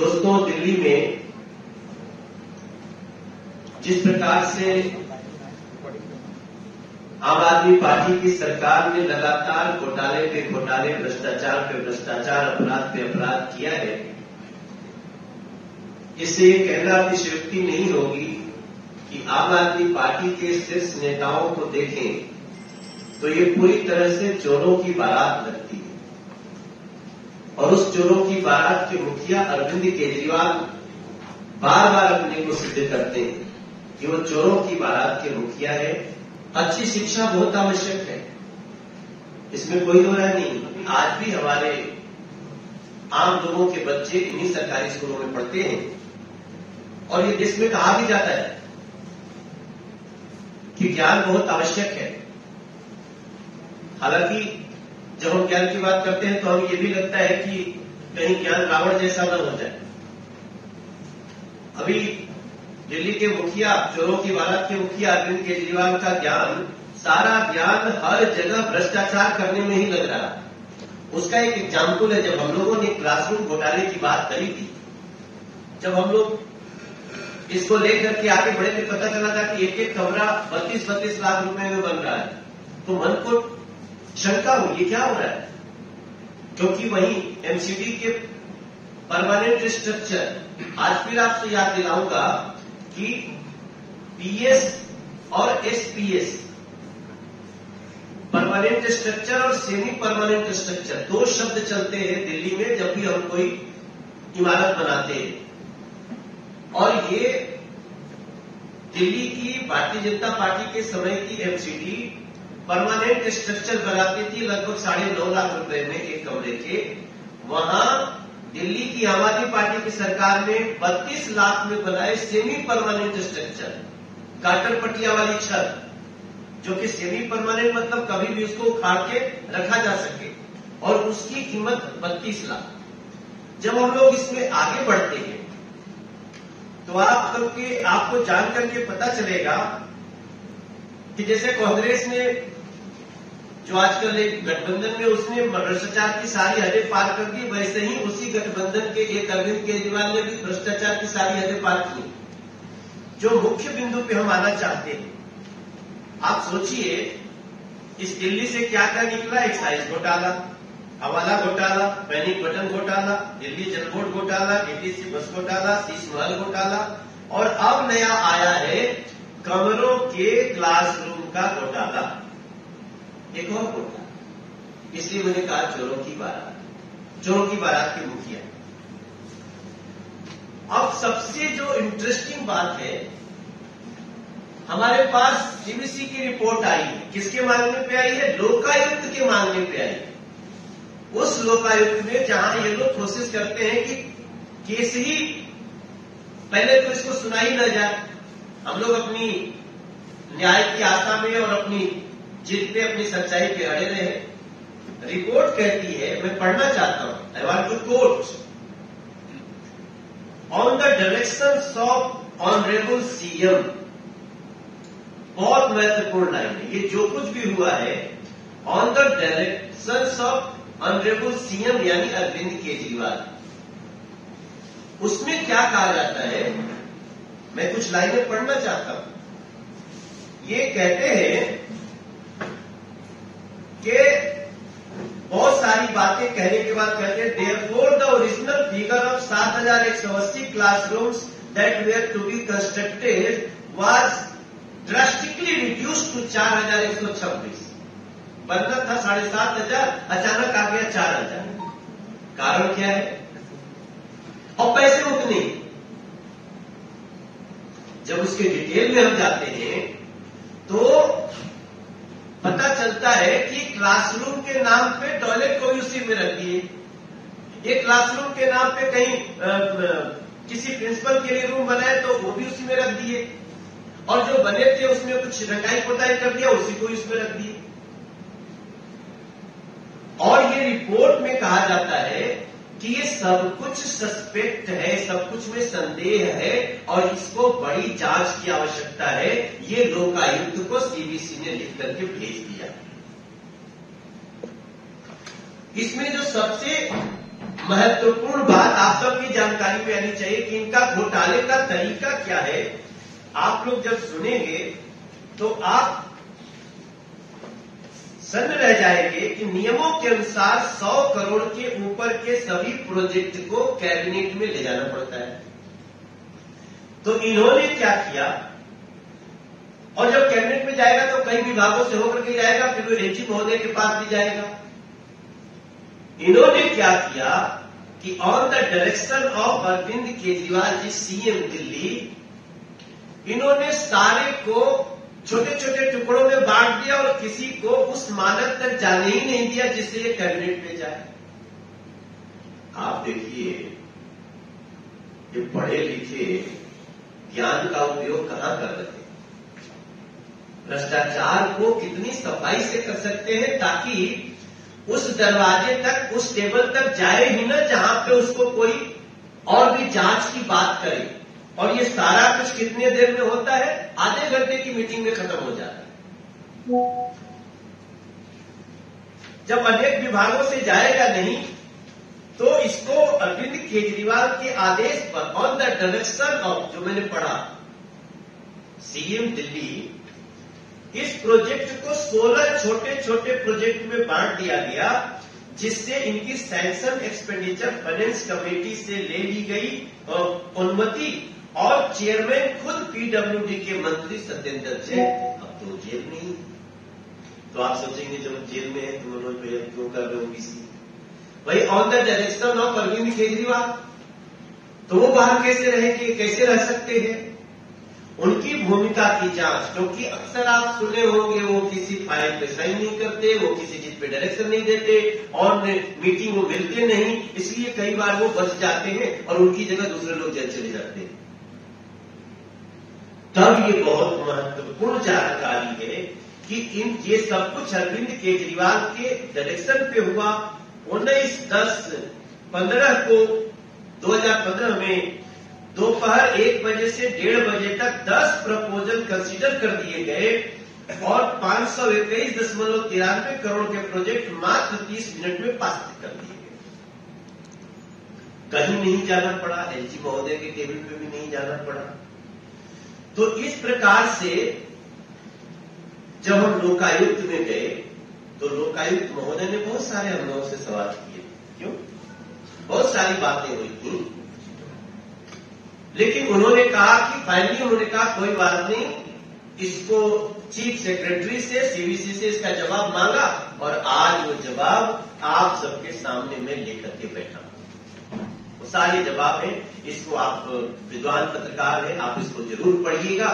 दोस्तों, दिल्ली में जिस प्रकार से आम आदमी पार्टी की सरकार ने लगातार घोटाले पे घोटाले, भ्रष्टाचार पे भ्रष्टाचार, अपराध पे अपराध किया है, इससे ये कहना अतिशयोक्ति नहीं होगी कि आम आदमी पार्टी के शीर्ष नेताओं को देखें तो ये पूरी तरह से चोरों की बारात लगती है। और उस चोरों की बारात के मुखिया अरविंद केजरीवाल बार बार अपने को सिद्ध करते हैं कि वो चोरों की बारात के मुखिया है। अच्छी शिक्षा बहुत आवश्यक है, इसमें कोई दो राय नहीं। आज भी हमारे आम लोगों के बच्चे इन्हीं सरकारी स्कूलों में पढ़ते हैं और ये देश में कहा भी जाता है कि ज्ञान बहुत आवश्यक है। हालांकि जब हम ज्ञान की बात करते हैं तो हमें ये भी लगता है कि कहीं ज्ञान रावण जैसा न हो जाए। अभी दिल्ली के मुखिया, चोरों की बारात के मुखिया अरविंद केजरीवाल का ज्ञान, सारा ज्ञान हर जगह भ्रष्टाचार करने में ही लग रहा है। उसका एक एग्जाम्पल है, जब हम लोगों ने क्लासरूम घोटाले की बात करी थी, जब हम लोग इसको लेकर के आगे बढ़े थे, पता चला था कि एक एक कमरा 32-32 लाख रुपए में बन रहा है, तो मन को शंका हुई क्या हो रहा है, क्योंकि वही एमसीडी के परमानेंट स्ट्रक्चर। आज फिर आपसे याद दिलाऊंगा कि पीएस और एसपीएस, परमानेंट स्ट्रक्चर और सेमी परमानेंट स्ट्रक्चर, दो शब्द चलते हैं दिल्ली में जब भी हम कोई इमारत बनाते हैं। और ये दिल्ली की भारतीय जनता पार्टी के समय की एमसीडी परमानेंट स्ट्रक्चर बनाती थी लगभग 9.5 लाख रुपए में एक कमरे के। वहां दिल्ली की आम आदमी पार्टी की सरकार ने 32 लाख में बनाए सेमी परमानेंट स्ट्रक्चर, काटर पट्टिया वाली छत, जो कि सेमी परमानेंट मतलब कभी भी उसको उखाड़ के रखा जा सके, और उसकी कीमत 32 लाख। जब हम लोग इसमें आगे बढ़ते हैं तो आपको जान करके पता चलेगा कि जैसे कांग्रेस ने, जो आजकल एक गठबंधन में, उसने भ्रष्टाचार की सारी हदें पार कर दी, वैसे ही उसी गठबंधन के एक अरविंद केजरीवाल ने भी भ्रष्टाचार की सारी हदें पार की। जो मुख्य बिंदु पे हम आना चाहते हैं, आप सोचिए इस दिल्ली से क्या क्या निकला। एक्साइज घोटाला, हवाला घोटाला, पैनिक बटन घोटाला, दिल्ली जल बोर्ड घोटाला, डीटीसी बस घोटाला, शीश महल घोटाला, और अब नया आया है कमरों के क्लासरूम का घोटाला, एक और घोटाला। इसलिए मैंने कहा चोरों की बारात के मुखिया। अब सबसे जो इंटरेस्टिंग बात है, हमारे पास सीवीसी की रिपोर्ट आई है। किसके मामले पे आई है? लोकायुक्त के मामले पे आई है। उस लोकायुक्त में जहां ये लोग कोशिश करते हैं कि केस ही पहले तो इसको सुनाई न जाए, हम लोग अपनी न्याय की आशा में और अपनी जिद पे, अपनी सच्चाई पे अड़े रहे। रिपोर्ट कहती है, मैं पढ़ना चाहता हूं, I want to quote, on the directions of honourable CM. बहुत महत्वपूर्ण लाइन है ये, जो कुछ भी हुआ है on the directions of honourable CM यानी अरविंद केजरीवाल। उसमें क्या कहा जाता है, मैं कुछ लाइनें पढ़ना चाहता हूं। ये कहते हैं कि बहुत सारी बातें कहने के बाद कहते हैं, therefore the original figure of 7,180 classrooms that were to be constructed was drastically reduce to 4,126। बनना था 7,500, अचानक आ गया 4,000। कारण क्या है? और पैसे उतने। जब उसके डिटेल में हम जाते हैं तो पता चलता है कि क्लासरूम के नाम पे टॉयलेट को भी उसी में रख दिए। ये क्लासरूम के नाम पे कहीं किसी प्रिंसिपल के लिए रूम बनाए तो वो भी उसी में रख दिए, और जो बने थे उसमें कुछ रंगाई पोताई कर दिया, उसी को इसमें रख दिए। और ये रिपोर्ट में कहा जाता है कि ये सब कुछ सस्पेक्ट है, सब कुछ में संदेह है और इसको बड़ी जांच की आवश्यकता है। ये लोकायुक्त को सीवीसी ने लिख करके भेज दिया। इसमें जो सबसे महत्वपूर्ण बात आप सबकी जानकारी में आनी चाहिए कि इनका घोटाले का तरीका क्या है। आप लोग जब सुनेंगे तो आप सन्न रह जाएंगे कि नियमों के अनुसार 100 करोड़ के ऊपर के सभी प्रोजेक्ट को कैबिनेट में ले जाना पड़ता है। तो इन्होंने क्या किया, और जब कैबिनेट में जाएगा तो कई विभागों से होकर के जाएगा, फिर वो एलजी महोदय के पास भी जाएगा। इन्होंने क्या किया कि on the direction of Arvind Kejriwal ji CM Delhi, इन्होंने सारे को छोटे छोटे टुकड़ों में बांट दिया और किसी को उस मानक तक जाने ही नहीं दिया जिससे ये कैबिनेट में जाए। आप देखिए ये पढ़े लिखे ज्ञान का उपयोग कहां कर रहे हैं, भ्रष्टाचार को कितनी सफाई से कर सकते हैं ताकि उस दरवाजे तक, उस टेबल तक जाए ही ना जहां पे उसको कोई और भी जांच की बात करे। और ये सारा कुछ कितने देर में होता है, आधे घंटे की मीटिंग में खत्म हो जाता है। जब अनेक विभागों से जाएगा नहीं तो इसको अरविंद केजरीवाल के आदेश पर ऑन द डायरेक्शन ऑफ, जो मैंने पढ़ा, सीएम दिल्ली, इस प्रोजेक्ट को 16 छोटे छोटे प्रोजेक्ट में बांट दिया गया जिससे इनकी सैंक्शन एक्सपेंडिचर फाइनेंस कमेटी से ले ली गई अनुमति, और चेयरमैन खुद पीडब्ल्यूडी के मंत्री सत्येंद्र से। अब तो जेल में ही, तो आप सोचेंगे जब जेल में है तो उन्होंने क्यों कर रहे होंगे, वही on the direction of Arvind Kejriwal. तो वो बाहर कैसे रहेंगे, कैसे रह सकते हैं? उनकी भूमिका की जांच, क्योंकि अक्सर आप सुने होंगे वो किसी फाइल पे साइन नहीं करते, वो किसी चीज पे डायरेक्शन नहीं देते, और मीटिंग वो मिलते नहीं, इसलिए कई बार वो बच जाते हैं और उनकी जगह दूसरे लोग जेल चले जाते हैं। तब ये बहुत महत्वपूर्ण जानकारी है कि इन ये सब कुछ अरविंद केजरीवाल के डायरेक्शन पे हुआ। 19/10/15 को 2015 में दोपहर 1 बजे से 1:30 बजे तक 10 प्रपोजल कंसीडर कर दिए गए और 521.93 करोड़ के प्रोजेक्ट मात्र 30 मिनट में पास कर दिए गए। कहीं नहीं जाना पड़ा, एलजी महोदय के टेबल पे भी नहीं जाना पड़ा। तो इस प्रकार से जब हम लोकायुक्त में गए तो लोकायुक्त महोदय ने बहुत सारे हम लोगों से सवाल किए, क्यों बहुत सारी बातें हुई थी, लेकिन उन्होंने कहा कि फाइनली उन्होंने कहा कोई बात नहीं, इसको चीफ सेक्रेटरी से, सीवीसी से इसका जवाब मांगा और आज वो जवाब आप सबके सामने में लेकर के बैठा। वो सारे जवाब है, इसको आप विद्वान पत्रकार हैं, आप इसको जरूर पढ़िएगा।